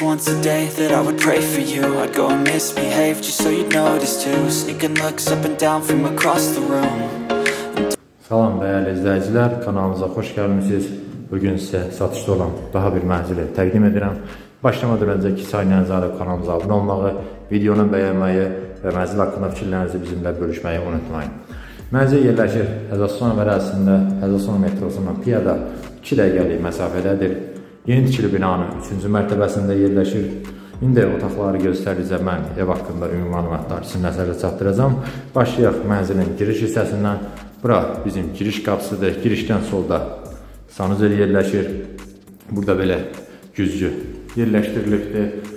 just once a day that I would pray for you. I'd go and misbehave just so you'd notice too. Sneaking looks up and down from across the room. Salam dəyərli izləyicilər, kanalımıza xoş gəlmişsiniz. Bugün sizə satışda olan daha bir mənzili təqdim edirəm. Başlamadan öncə ki, sayınızda kanalımıza abunə olmağı, videonu bəyənməyi və mənzil haqqında fikirlərinizi bizimlə bölüşməyi unutmayın. Mənzil yerləşir H.Aslanovda ərazisində, H.Aslanov metrosundan piyada 2 dəqiqəlik məsafədədir. Yeni tikili binanın 3-cü mərtəbəsində yerləşir. İndi otaqları göstəricə mən ev haqqında ümumi məlumatlar sizin nəzərə çatdıracam. Başlayaq mənzilin giriş hissəsindən. Bura bizim giriş qapısıdır. Girişdən solda sanuzel yerləşir. Burada belə güzgü yerləşdirilibdir.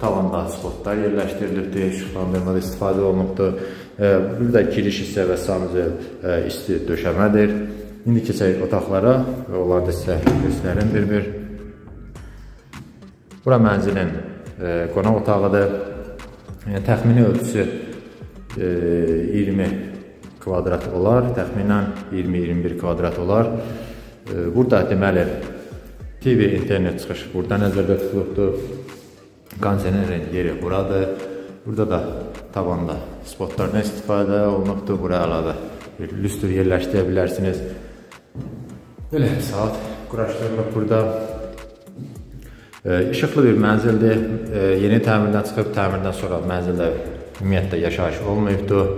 Tavanda spotlar yerləşdirilibdir, işıqlandırmada istifadə olunubdur. Burada giriş hissə və sanuzel isti döşəmədir. İndi keçək otaqlara və onları da sizə göstərim bir-bir. Bura mənzilin qonaq otağıdır. Təxmini ölçüsü 20 kvadrat olar, təxminən 20-21 kvadrat olar. Burada deməli TV internet çıxışı burada nəzərdə tutulubdur. Konserin yeri buradır. Burada da tavanda spotlardan istifadə olunubdur. Bura əlavə bir lüstr yerləşdirə bilərsiniz. Belə saat quraşdırılıb burada. İşıqlı bir mənzildir. Yeni təmirdən çıxıb təmirdən sonra mənzildə ümumiyyətlə yaşayış olmayıbdır.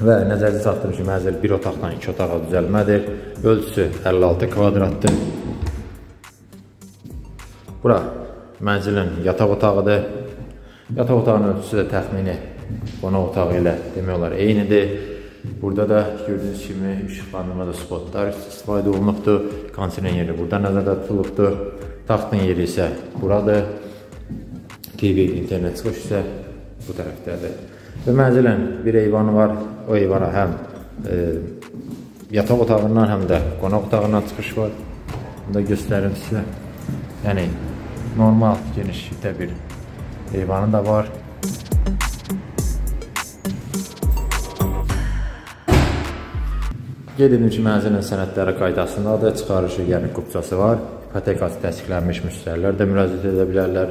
Və nəzərdə çatdırım ki, mənzil bir otaqdan iki otağa düzəlmədir. Ölçüsü 56 kvadratdır. Bura mənzilin yataq otağıdır. Yataq otağının ölçüsü də təxmini qonaq otağı ilə demək olar eynidir. Burada da gördüyünüz kimi işıqlandırmada spotlar istifadə olunubdur. Konsolun yeri burada nəzərdə tutulubdur. Taxtın yeri isə buradır. TV internet çıxış isə bu tərəfdədir. Və mənzilin bir eyvanı var. O eyvana həm yataq otağından həm də qonaq otağından çıxış var. Bunu da göstərim sizə. Yəni normal genişlikdə bir eyvanı da var. Qeyd edim ki, mənzilin sənədləri qaydasındadır. Çıxarışı, yəni qubçası var. İpotekası təsdiqlənmiş müştərilər də müraciət edə bilərlər.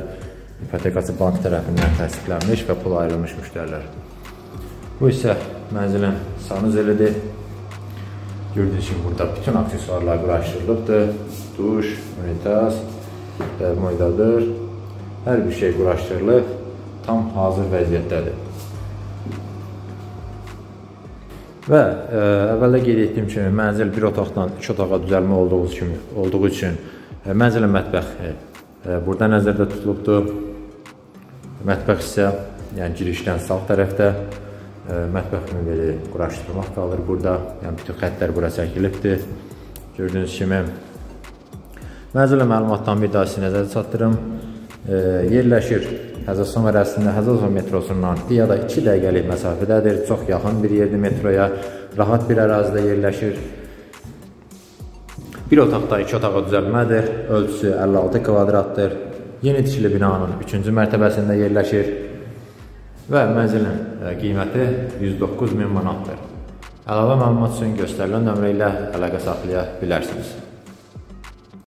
İpotekası bank tərəfindən təsdiqlənmiş və pul ayrılmış müştərilər. Bu isə mənzilin sanuzelidir. Gördüyünüz kimi burada bütün aksesuarlar quraşdırılıbdır. Duş, unitas, dərmoydadır. Hər bir şey quraşdırılıb, tam hazır vəziyyətdədir. Və əvvəldə qeyd etdiyim kimi, mənzil bir otaqdan iki otağa düzəlmə olduğu üçün mənzilin mətbəxi burada nəzərdə tutulubdur. Mətbəx isə, yəni girişdən sağ tərəfdə mətbəxini belə quraşdırmaq qalır burada. Yəni bütün xətlər bura çəkilibdir. Gördüyünüz kimi. Mənzilin məlumatdan bir daha sizi nəzərdə çatdırım. Yerləşir H.Aslanov ərazisində, H.Aslanov metrosundan piyada 2 dəqiqəlik məsafədədir. Çox yaxın bir yerdir metroya, rahat bir ərazidə yerləşir. Bir otaqda iki otağa düzəlmədir, ölçüsü 56 kvadratdır. Yeni tikili binanın 3-cü mərtəbəsində yerləşir və mənzilin qiyməti 109.000 manatdır. Əlavə məlumat üçün göstərilən nömrə ilə əlaqə saxlaya bilərsiniz.